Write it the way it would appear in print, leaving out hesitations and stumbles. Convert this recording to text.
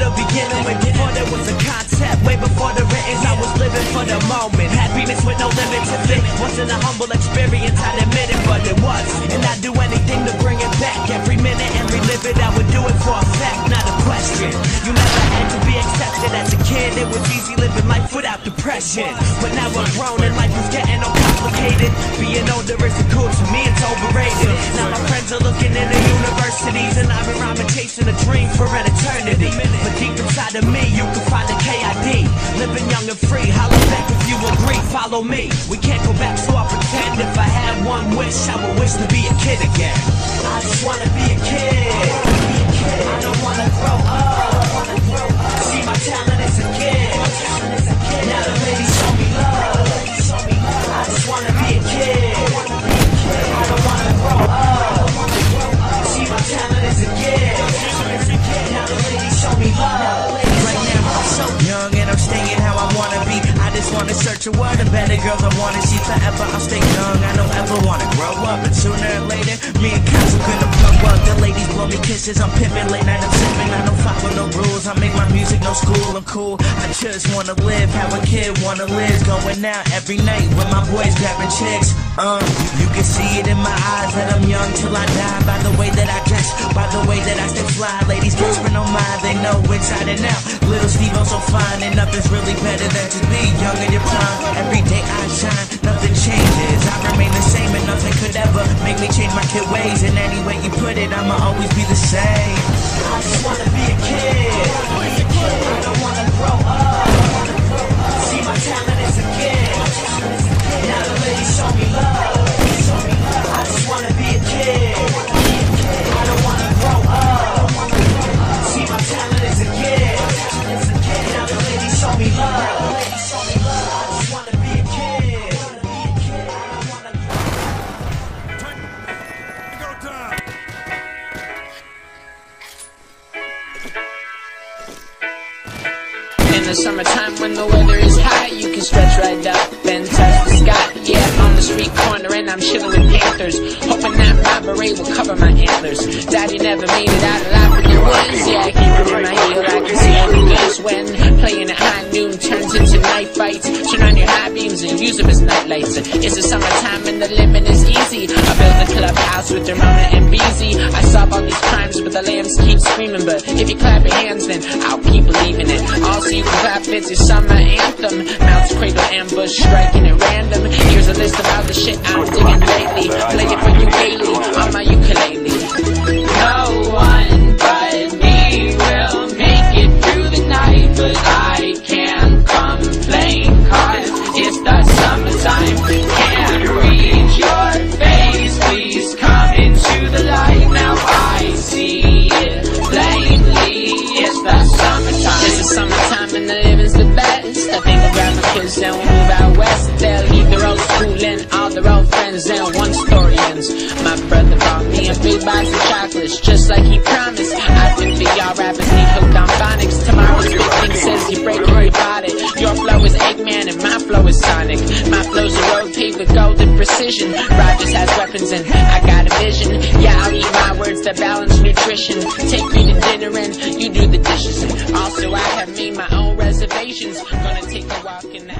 the beginning, way before there was a concept, way before the writtings. I was living for the moment, happiness with no limits. If it wasn't a humble experience, I'd admit it, but it was, and I'd do anything to bring it back. Every minute and relive it, I would do it for a fact, not a question. You never had to be accepted as a kid. It was easy living life without depression, but now I'm grown and life is getting all complicated. Being older isn't cool, to me it's overrated. Now my friends are looking into universities, and I've been rhyming chasing a dream for an eternity. But deep inside of me, you can find a KID. Living young and free, holler back if you agree, follow me. We can't go back, so I pretend. If I had one wish, I would wish to be a kid again. I just wanna be a kid. I don't wanna grow up. See, my talent is a kid. Now the lady show me love. I just wanna be a kid. I don't wanna grow up. See, my talent is a kid. Now the lady show me love. Right now I'm so young and I'm staying how I wanna be. I just wanna search a world, a better girl I wanna see forever. I'll stay young, I don't ever wanna grow up. And sooner or later, me and Council gonna blow up. The ladies blow me kisses, I'm pimping, late night I'm sipping. I don't follow no rules, I make my music, no school, I'm cool. I just wanna live how a kid wanna live. Going out every night with my boys grabbing chicks. You can see it in my eyes that I'm young till I die. By the way that I dress, by the way that I stay fly. Ladies gasping on mine, they know inside and out. Little Steve so fine, and nothing's really better than to be young in your prime. Every day I shine, nothing changes. I remain the same, and nothing could ever make me change my kid ways. And any way you put it, I'ma always be the same. I just wanna be a kid. I don't wanna grow up. See, my talent is a kid. Now the ladies show me love. I just wanna be a kid. I don't wanna grow up. See, my talent is a kid. Now the ladies show me love. In the summertime when the weather is hot, you can stretch right up and touch the sky. Yeah, on the street corner and I'm chilling with Panthers, hoping that my beret will cover my antlers. Daddy never made it out alive when he was. Yeah, I keep it in my heel, I can see how it goes. When playing at high noon turns into night fights, turn on your high beams and use them as night lights. It's the summertime and the limit is easy. I build a clubhouse with Ramona and BZ. I solve all these crimes but the lambs keep screaming. But if you clap your hands then I'll keep believing it. Also you can clap, it's your summer anthem. Mounts, cradle, ambush, striking at random. Here's a list of all the shit I'm digging lately. Play it for you gaily on my ukulele. No one but me will make it through the night, but I can't complain, cause it's the summertime. Can't reach your face, please come into the light. Now I see it plainly, it's the summertime. It's the summertime and the living's the best. I think I'll grab my kids and we'll move out west. They'll leave their old school and all their old friends, and one story ends. My brother bought me a big box of chocolates, just like he promised. I think that y'all rappers need hooked on phonics. Tomorrow's big thing says you break or you bought it. Your flow is Eggman and my flow is Sonic. My flow's a road paved with golden precision. Rogers has weapons and I got a vision. Yeah, I'll eat my words to balance nutrition. Take me to dinner and you do the dishes. And also I have made my own reservations. Gonna take a walk in the